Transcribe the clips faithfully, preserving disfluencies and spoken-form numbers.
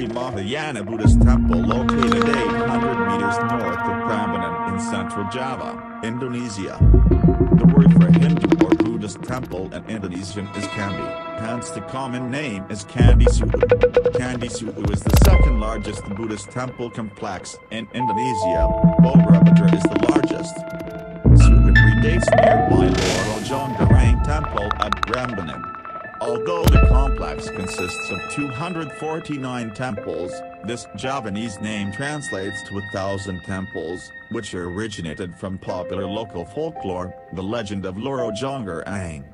century Mahayana Buddhist temple located eight hundred meters north of Prambanan in central Java, Indonesia. The word for Hindu or Buddhist temple in Indonesian is Candi, hence the common name is Candi Sewu. Candi Sewu is the second largest Buddhist temple complex in Indonesia. Borobudur is the largest. Sewu predates nearby Loro Jonggrang temple at Prambanan. Although the complex consists of two hundred forty-nine temples, this Javanese name translates to a thousand temples, which originated from popular local folklore, the legend of Loro Jonggrang.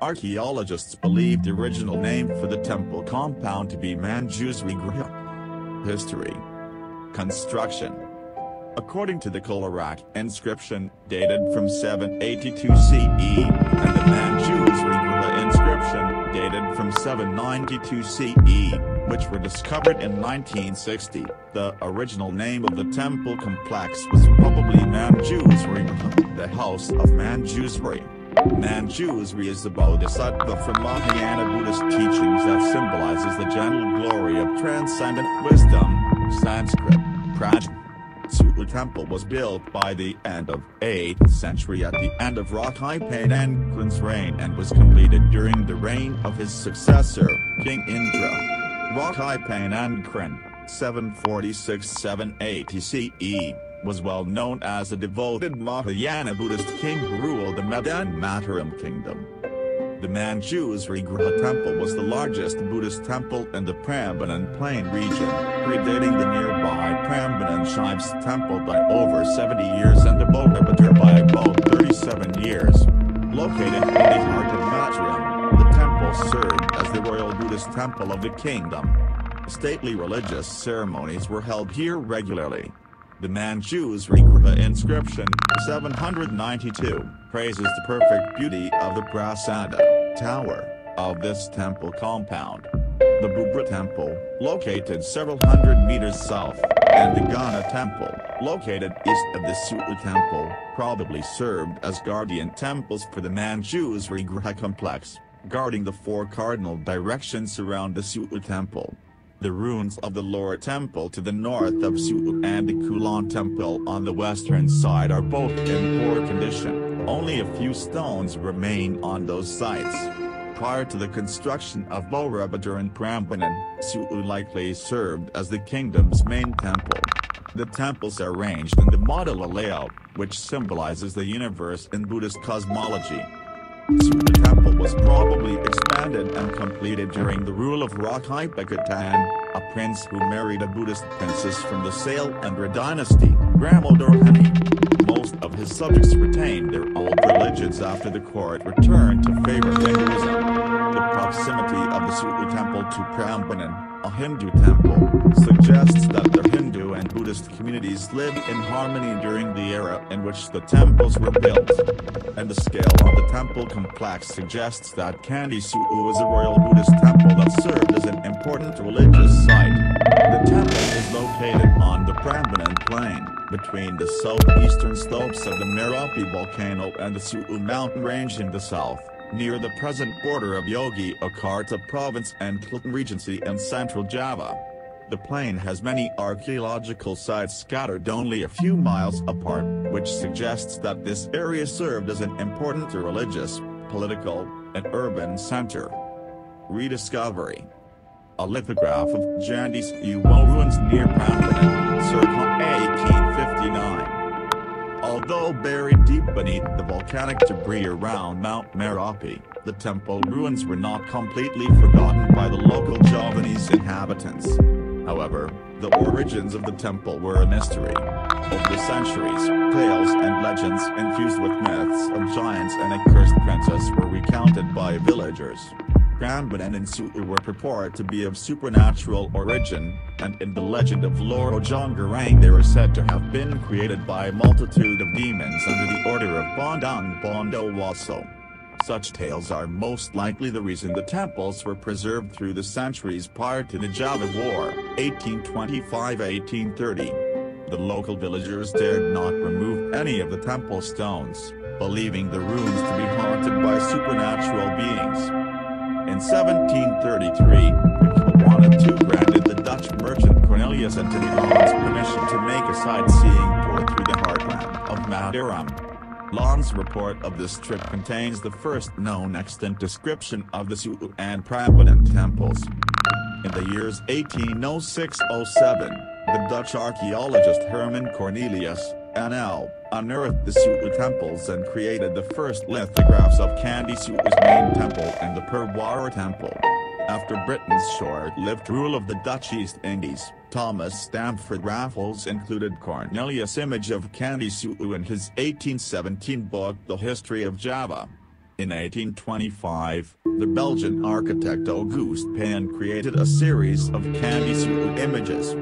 Archaeologists believe the original name for the temple compound to be Manjusrigrha. History. Construction. According to the Kolarak inscription, dated from seven eighty-two C E, and the Manjusrigrha inscription, dated from seven ninety-two C E, which were discovered in nineteen sixty. The original name of the temple complex was probably Manjusri, the house of Manjusri. Manjusri is the Bodhisattva from Mahayana Buddhist teachings that symbolizes the gentle glory of transcendent wisdom, Sanskrit, Prajna. Sewu temple was built by the end of eighth century at the end of Rakai Panangkaran's reign and was completed during the reign of his successor, King Indra. Rakai Panangkaran, seven forty-six to seven eighty C E, was well known as a devoted Mahayana Buddhist king who ruled the Medang Mataram kingdom. The Manjusrigrha temple was the largest Buddhist temple in the Prambanan Plain region, predating the nearby Prambanan Shives temple by over seventy years and the Borobudur by about thirty-seven years. Located in the heart of Maduram, the temple served as the royal Buddhist temple of the kingdom. Stately religious ceremonies were held here regularly. The Manjusrigrha inscription, seven ninety-two, praises the perfect beauty of the Prasada, tower, of this temple compound. The Bubra temple, located several hundred meters south, and the Ghana temple, located east of the Sewu temple, probably served as guardian temples for the Manjusrigrha complex, guarding the four cardinal directions around the Sewu temple. The ruins of the Lora temple to the north of Sewu and the Kulon temple on the western side are both in poor condition. Only a few stones remain on those sites. Prior to the construction of Borobudur and Prambanan, Sewu likely served as the kingdom's main temple. The temples are arranged in the model layout, which symbolizes the universe in Buddhist cosmology. Sewu temple was probably expanded and completed during the rule of Rakai Pikatan, a prince who married a Buddhist princess from the Sale Indra dynasty, Gramaudorhani. Most of his subjects retained their old religions after the court returned to favor Hinduism. The proximity of the Sewu temple to Prambanan, a Hindu temple, suggests that the Hindu and Buddhist communities lived in harmony during the era in which the temples were built. And the scale of the temple complex suggests that Candi Sewu was a royal Buddhist temple that served as an important religious site. The temple is located on the Prambanan plain, between the southeastern slopes of the Merapi volcano and the Sewu mountain range in the south, near the present border of Yogyakarta province and Klaten Regency in central Java. The plain has many archaeological sites scattered only a few miles apart, which suggests that this area served as an important religious, political, and urban center. Rediscovery. A lithograph of Candi Sewu ruins near Prambanan, circa eighteen fifty-nine. Although buried deep beneath the volcanic debris around Mount Merapi, the temple ruins were not completely forgotten by the local Javanese inhabitants. However, the origins of the temple were a mystery. Over the centuries, tales and legends infused with myths of giants and a cursed princess were recounted by villagers. Prambanan and Sewu were purported to be of supernatural origin, and in the legend of Loro Jonggrang they were said to have been created by a multitude of demons under the order of Bandung Bondowoso. Such tales are most likely the reason the temples were preserved through the centuries prior to the Java War, eighteen twenty-five to eighteen thirty. The local villagers dared not remove any of the temple stones, believing the ruins to be haunted by supernatural beings. In seventeen thirty-three, the Kulawana the second granted the Dutch merchant Cornelius and to the Lords permission to make a sightseeing tour through the heartland of Maduram. Long's report of this trip contains the first known extant description of the Sewu and Prambanan temples. In the years eighteen oh six to oh seven, the Dutch archaeologist Hermann Cornelius, N L, unearthed the Sewu temples and created the first lithographs of Candi Sewu's main temple and the Purwara temple. After Britain's short-lived rule of the Dutch East Indies, Thomas Stamford Raffles included Cornelius' image of Candi Sewu in his eighteen seventeen book The History of Java. In eighteen twenty-five, the Belgian architect Auguste Pan created a series of Candi Sewu images.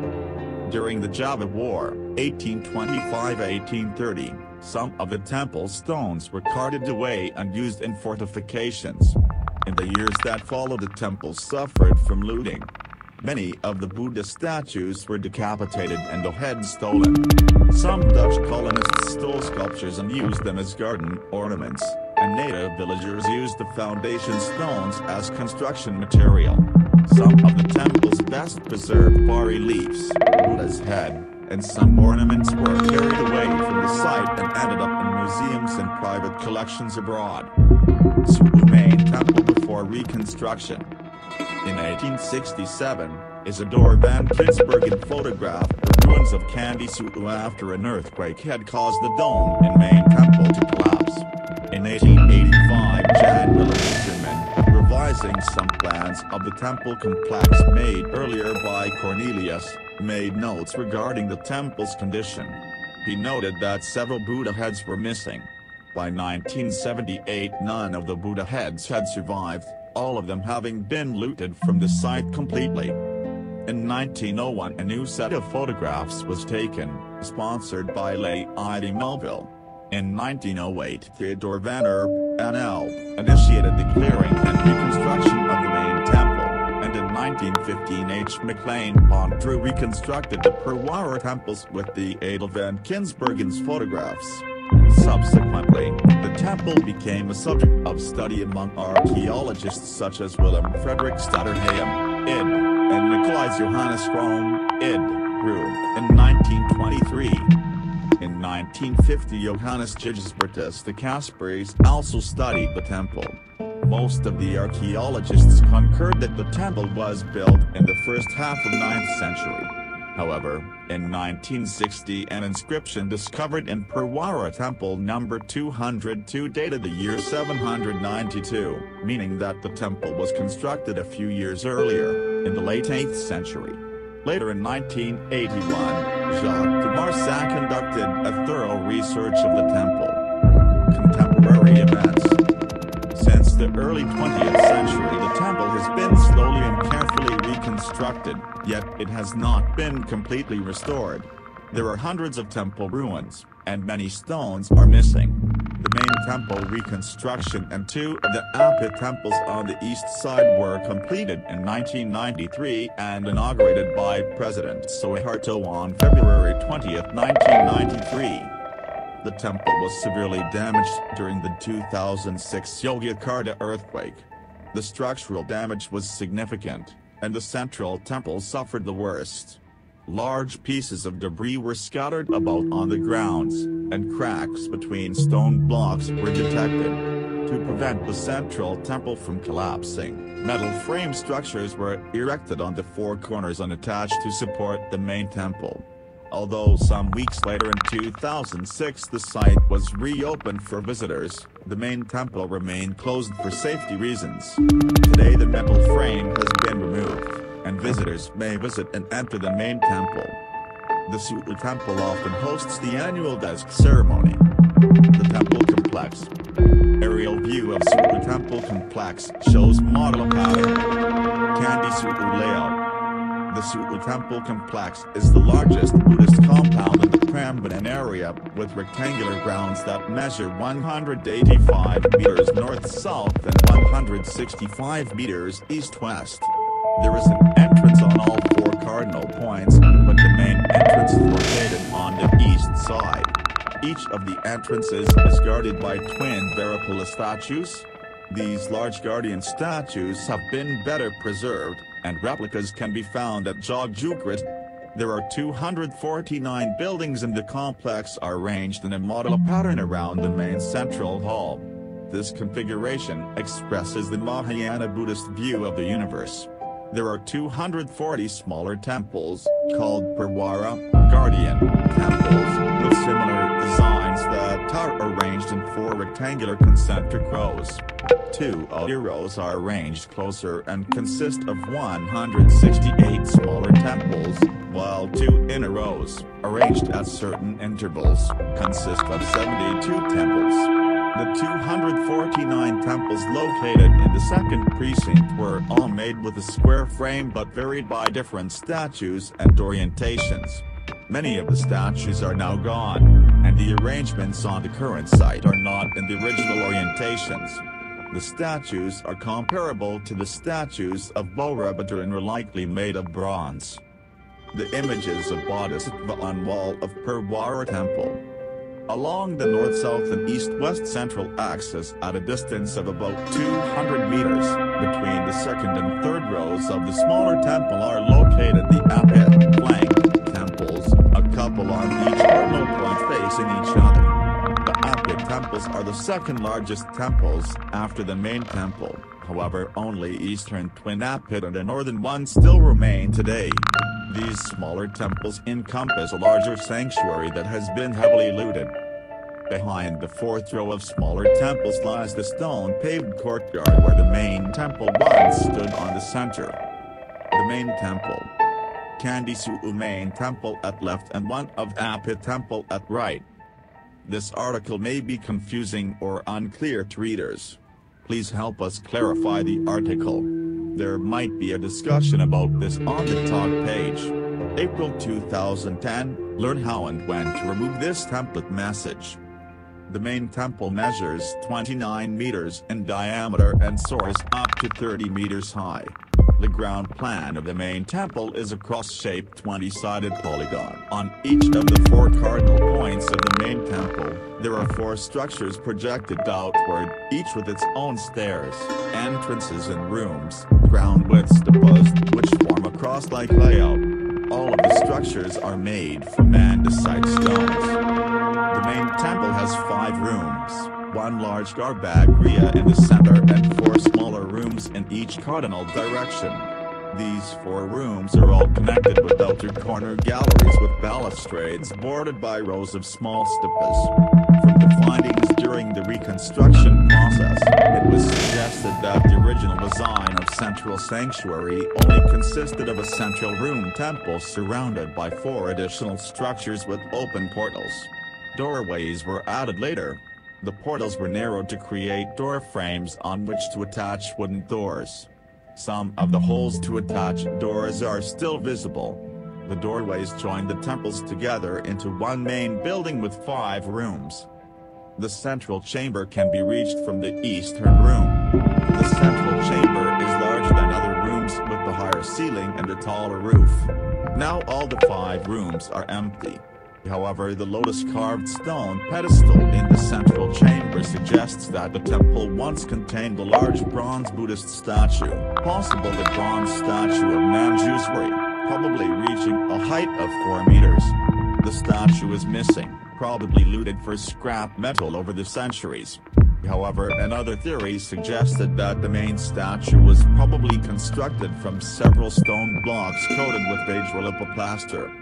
During the Java War, eighteen twenty-five to eighteen thirty, some of the temple stones were carted away and used in fortifications. In the years that followed, the temples suffered from looting. Many of the Buddhist statues were decapitated and the heads stolen. Some Dutch colonists stole sculptures and used them as garden ornaments, and native villagers used the foundation stones as construction material. Some of the temple's best preserved bas-reliefs, Buddha's head, and some ornaments were carried away from the site and ended up in museums and private collections abroad. Sewu main temple before reconstruction. In eighteen sixty-seven, Isidore Van Pittsburgen photographed the ruins of Candi Sewu after an earthquake had caused the dome in main temple to collapse. In eighteen eighty-five, Jan revising some plans of the temple complex made earlier by Cornelius, made notes regarding the temple's condition. He noted that several Buddha heads were missing. By nineteen seventy-eight, none of the Buddha heads had survived, all of them having been looted from the site completely. In nineteen oh one, a new set of photographs was taken, sponsored by Lei Ide Melville. In nineteen oh eight, Theodore Van Erp, N L, initiated the clearing and reconstruction of the main temple, and in nineteen fifteen H. McLean Pondrew reconstructed the Purwara temples with the aid of Van Kinsbergen's photographs. Subsequently, the temple became a subject of study among archaeologists such as Willem Frederik Stutterheim, I D, and Nicolaas Johannes Rome, I D, Rome, in nineteen twenty-three. In nineteen fifty, Johannes Gisbertus the Casparies also studied the temple. Most of the archaeologists concurred that the temple was built in the first half of ninth century. However, in nineteen sixty, an inscription discovered in Purwara Temple number two hundred two dated the year seven hundred ninety-two, meaning that the temple was constructed a few years earlier, in the late eighth century. Later in nineteen eighty-one, Jacques de Marsac conducted a thorough research of the temple. Contemporary events. Since the early twentieth century, the temple has been slowly and carefully reconstructed, yet it has not been completely restored. There are hundreds of temple ruins, and many stones are missing. The main temple reconstruction and two of the Apit temples on the east side were completed in nineteen ninety-three and inaugurated by President Suharto on February twentieth, nineteen ninety-three. The temple was severely damaged during the two thousand six Yogyakarta earthquake. The structural damage was significant, and the central temple suffered the worst. Large pieces of debris were scattered about on the grounds, and cracks between stone blocks were detected. To prevent the central temple from collapsing, metal frame structures were erected on the four corners unattached to support the main temple. Although some weeks later in two thousand six the site was reopened for visitors, the main temple remained closed for safety reasons. Today the metal frame has been removed, and visitors may visit and enter the main temple. The Sewu Temple often hosts the annual Desk ceremony. The Temple Complex. Aerial view of Sewu Temple Complex shows model pattern. Candi Sewu layout. The Sewu Temple Complex is the largest Buddhist compound in the Prambanan area, with rectangular grounds that measure one hundred eighty-five meters north-south and one hundred sixty-five meters east-west. There is an entrance on all four cardinal points, but the main entrance is located on the east side. Each of the entrances is guarded by twin Barapula statues. These large guardian statues have been better preserved, and replicas can be found at Jogjugrit. There are two hundred forty-nine buildings and the complex are arranged in a model pattern around the main central hall. This configuration expresses the Mahayana Buddhist view of the universe. There are two hundred forty smaller temples, called Purwara, guardian temples, with similar designs that are arranged in four rectangular concentric rows. Two other rows are arranged closer and consist of one hundred sixty-eight smaller temples, while two inner rows, arranged at certain intervals, consist of seventy-two temples. The two hundred forty-nine temples located in the second precinct were all made with a square frame but varied by different statues and orientations. Many of the statues are now gone, and the arrangements on the current site are not in the original orientations. The statues are comparable to the statues of Borobudur and were likely made of bronze. The images of Bodhisattva on wall of Purwara Temple. Along the north-south and east-west central axis at a distance of about two hundred meters, between the second and third rows of the smaller temple are located the Apit flank temples, a couple on each orbital point facing each other. The Apit temples are the second largest temples, after the main temple, however only eastern twin Apit and a northern one still remain today. These smaller temples encompass a larger sanctuary that has been heavily looted. Behind the fourth row of smaller temples lies the stone-paved courtyard where the main temple once stood on the center. The main temple. Candi Sewu main temple at left and one of Apit temple at right. This article may be confusing or unclear to readers. Please help us clarify the article. There might be a discussion about this on the talk page. April two thousand ten, learn how and when to remove this template message. The main temple measures twenty-nine meters in diameter and soars up to thirty meters high. The ground plan of the main temple is a cross-shaped twenty-sided polygon. On each of the four cardinal points of the main temple, there are four structures projected outward, each with its own stairs, entrances and rooms, crowned with stupas, which form a cross-like layout. All of the structures are made from andesite stones. The main temple has five rooms. One large garbagria in the center and four smaller rooms in each cardinal direction. These four rooms are all connected with outer corner galleries with balustrades bordered by rows of small stupas. From the findings during the reconstruction process, it was suggested that the original design of central sanctuary only consisted of a central room temple surrounded by four additional structures with open portals. Doorways were added later. The portals were narrowed to create door frames on which to attach wooden doors. Some of the holes to attach doors are still visible. The doorways joined the temples together into one main building with five rooms. The central chamber can be reached from the eastern room. The central chamber is larger than other rooms with the higher ceiling and a taller roof. Now all the five rooms are empty. However, the lotus-carved stone pedestal in the central chamber suggests that the temple once contained a large bronze Buddhist statue, possibly the bronze statue of Manjusrigrha, probably reaching a height of four meters. The statue is missing, probably looted for scrap metal over the centuries. However, another theory suggested that the main statue was probably constructed from several stone blocks coated with beige relipa plaster.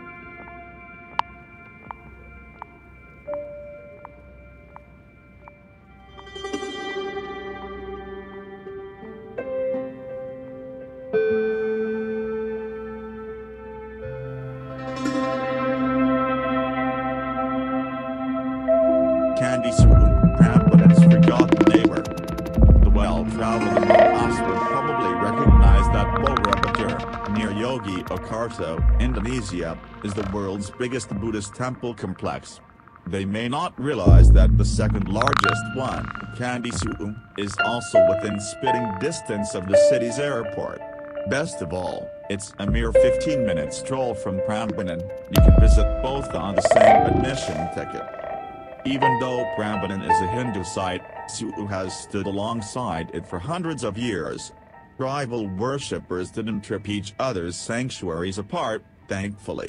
Indonesia, is the world's biggest Buddhist temple complex. They may not realize that the second largest one, Candi Sewu, is also within spitting distance of the city's airport. Best of all, it's a mere fifteen minute stroll from Prambanan. You can visit both on the same admission ticket. Even though Prambanan is a Hindu site, Sewu has stood alongside it for hundreds of years. Rival worshippers didn't trip each other's sanctuaries apart, thankfully.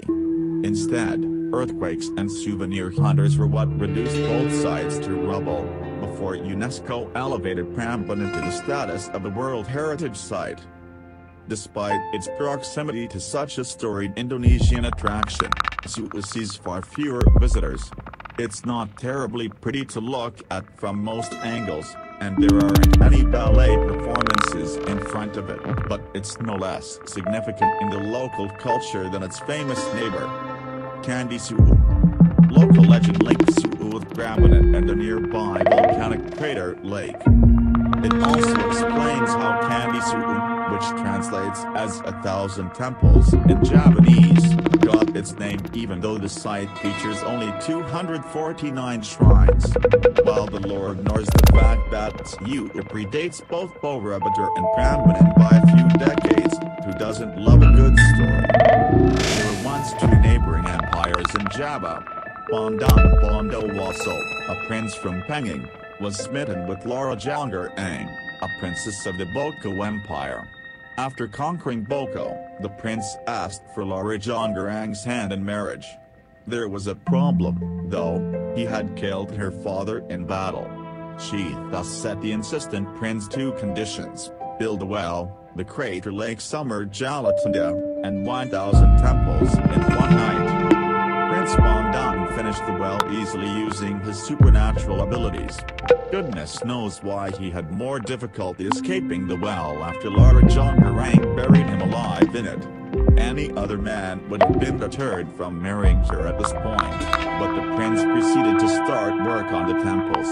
Instead, earthquakes and souvenir hunters were what reduced both sites to rubble, before UNESCO elevated Prambanan to the status of a World Heritage Site. Despite its proximity to such a storied Indonesian attraction, Sewu sees far fewer visitors. It's not terribly pretty to look at from most angles, and there aren't any ballet performances in front of it, but it's no less significant in the local culture than its famous neighbor, Candi Sewu. Local legend links Sewu with Prambanan and the nearby volcanic crater lake. It also explains how Candi Sewu, which translates as a thousand temples in Javanese, got its name even though the site features only two hundred forty-nine shrines. While the lore ignores the fact that Sewu predates both Borobudur and Prambanan by a few decades, who doesn't love a good story? There were once two neighboring empires in Java. Bandung Bondowoso, a prince from Penging, was smitten with Loro Jonggrang, a princess of the Boko Empire. After conquering Boko, the prince asked for Loro Jonggrang's hand in marriage. There was a problem, though. He had killed her father in battle. She thus set the insistent prince two conditions: build a well, the crater lake Summer Jalatanda, and one thousand temples in one night. Prince Bandung finished the well easily using his supernatural abilities. Goodness knows why he had more difficulty escaping the well after Loro Jonggrang buried him alive in it. Any other man would have been deterred from marrying her at this point, but the prince proceeded to start work on the temples.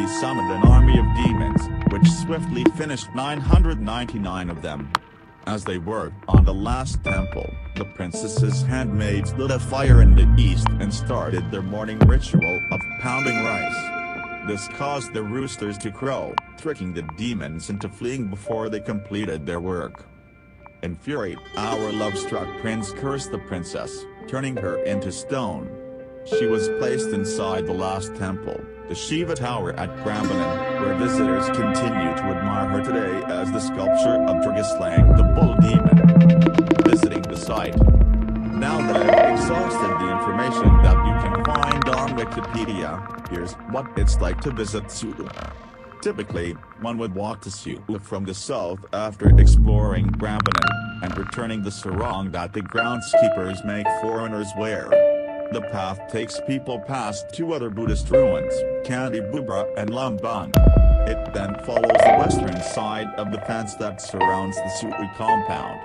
He summoned an army of demons, which swiftly finished nine hundred ninety-nine of them. As they worked on the last temple, the princess's handmaids lit a fire in the east and started their morning ritual of pounding rice. This caused the roosters to crow, tricking the demons into fleeing before they completed their work. In fury, our love-struck prince cursed the princess, turning her into stone. She was placed inside the last temple, the Shiva Tower at Prambanan, where visitors continue to admire her today as the sculpture of Durgaslang the Bull Demon. Visiting the site. Now that I've exhausted the information that you can find on Wikipedia, here's what it's like to visit Sewu. Typically, one would walk to Sewu from the south after exploring Prambanan, and returning the sarong that the groundskeepers make foreigners wear. The path takes people past two other Buddhist ruins, Candi Bubra and Lombang. It then follows the western side of the fence that surrounds the Sewu compound.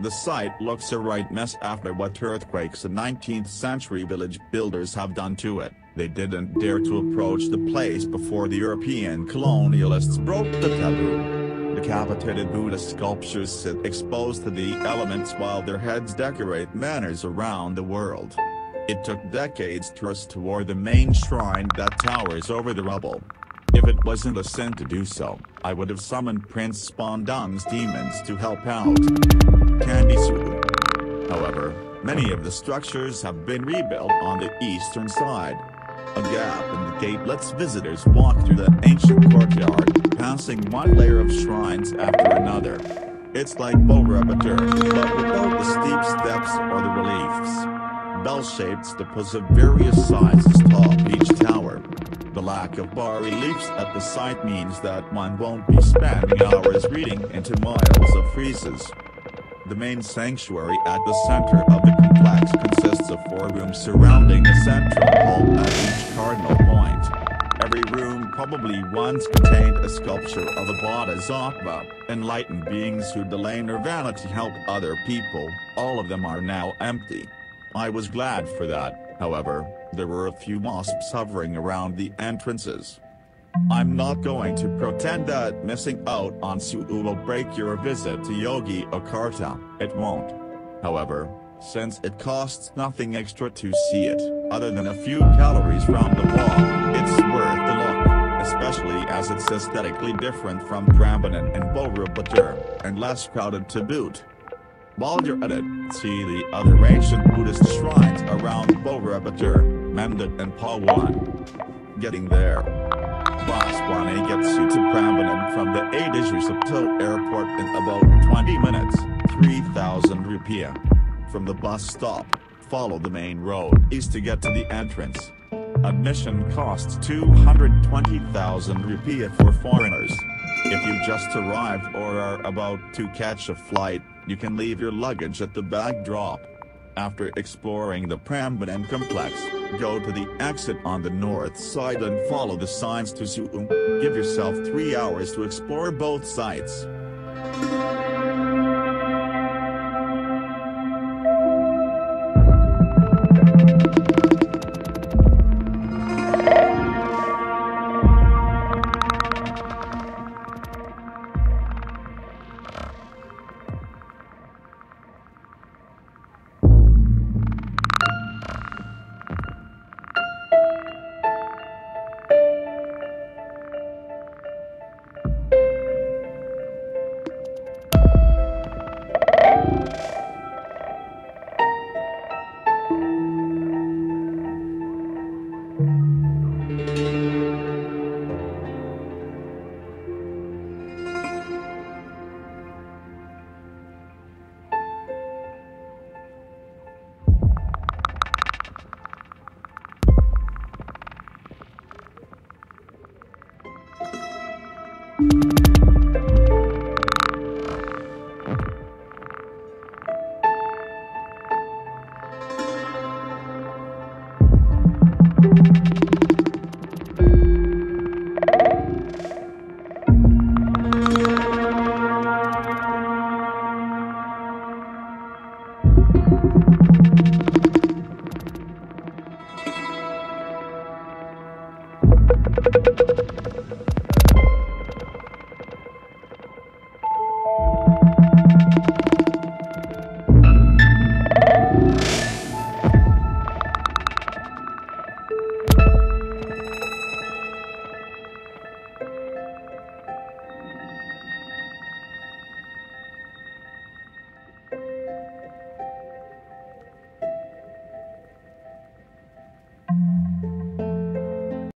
The site looks a right mess after what earthquakes and nineteenth century village builders have done to it. They didn't dare to approach the place before the European colonialists broke the taboo. Decapitated Buddhist sculptures sit exposed to the elements while their heads decorate manors around the world. It took decades to restore the main shrine that towers over the rubble. If it wasn't a sin to do so, I would have summoned Prince Bandung's demons to help out. Candi Sewu. However, many of the structures have been rebuilt on the eastern side. A gap in the gate lets visitors walk through the ancient courtyard, passing one layer of shrines after another. It's like Borobudur, but without the steep steps or the reliefs. Bell-shaped stupas of various sizes top each tower. The lack of bas-reliefs at the site means that one won't be spending hours reading into miles of friezes. The main sanctuary at the center of the complex consists of four rooms surrounding a central hall at each cardinal point. Every room probably once contained a sculpture of a Bodhisattva, enlightened beings who delayed nirvana to help other people. All of them are now empty. I was glad for that, however, there were a few wasps hovering around the entrances. I'm not going to pretend that missing out on Sewu will break your visit to Yogyakarta, it won't. However, since it costs nothing extra to see it, other than a few calories from the wall, it's worth the look, especially as it's aesthetically different from Prambanan and Borobudur, and less crowded to boot. While you're at it, see the other ancient Buddhist shrines around Borobudur, Memdet and Pawan. Getting there. Bus one A gets you to Prambanan from the Adishu Sabto airport in about twenty minutes, three thousand rupiah. from the bus stop, follow the main road east to get to the entrance. Admission costs two hundred twenty thousand rupiah for foreigners. If you just arrived or are about to catch a flight, you can leave your luggage at the bag drop. After exploring the Prambanan complex, go to the exit on the north side and follow the signs to Sewu. Give yourself three hours to explore both sites.